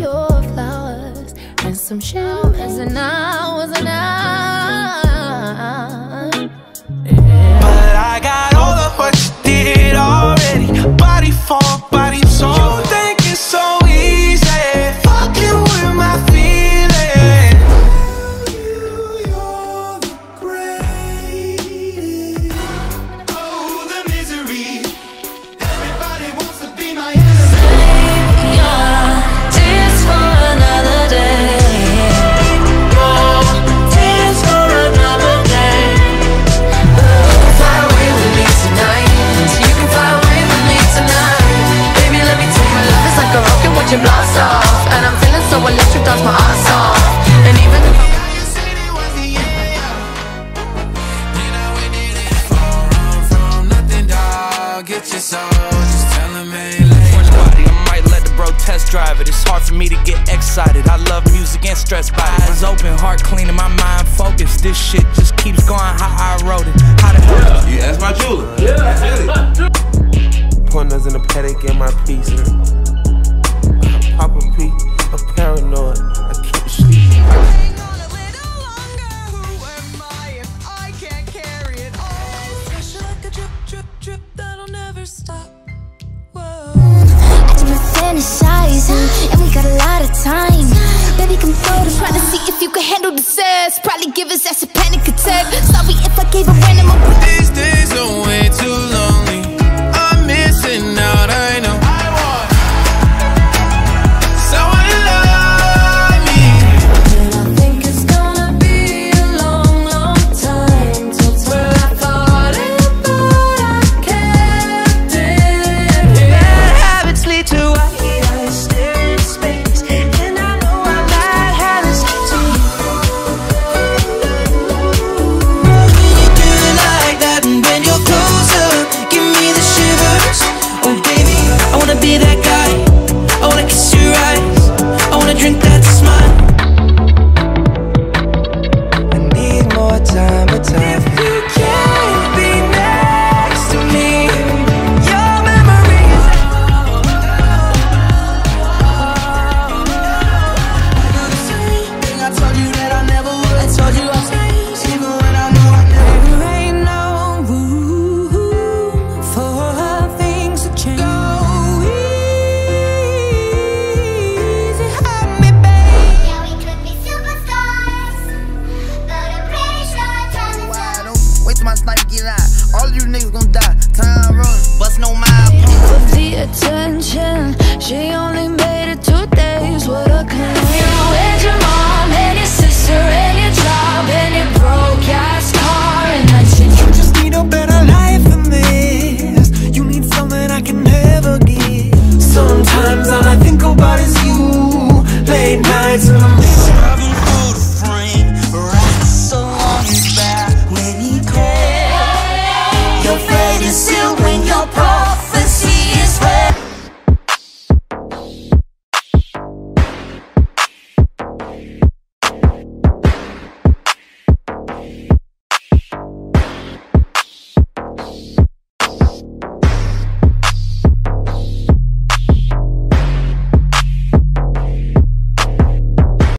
your flowers and some champagne. As an hour. Yeah. But I got all of what you did already. Body for body, soul. You think it's so easy, fucking with my feelings. You're the greatest. Oh, the misery. Everybody wants to be my enemy. Blast off, and I'm feeling so electric, that's my ass off. And even if you said it was the end, then I waited it from nothing, dog. Get your soul, just tell him ain't late. I might let the bro test drive it. It's hard for me to get excited. I love music and stressed by it. Eyes open, heart cleaning, my mind focused. This shit just keeps going how I wrote it. How the hell? You asked my jeweler. Yeah. Pointers in the paddock in my piece. Papa P, I'm paranoid, I can't sleep. Hang on a little longer, who am I if I can't carry it all? Special like a drip, drip, drip that'll never stop. Whoa. I've been fantasizing, and we got a lot of time. Baby, come through. I'm trying to see if you can handle the sass. Probably give us ass a panic attack. Sorry if I gave a random away. These days are way too lonely. I'm missing out, I know. It's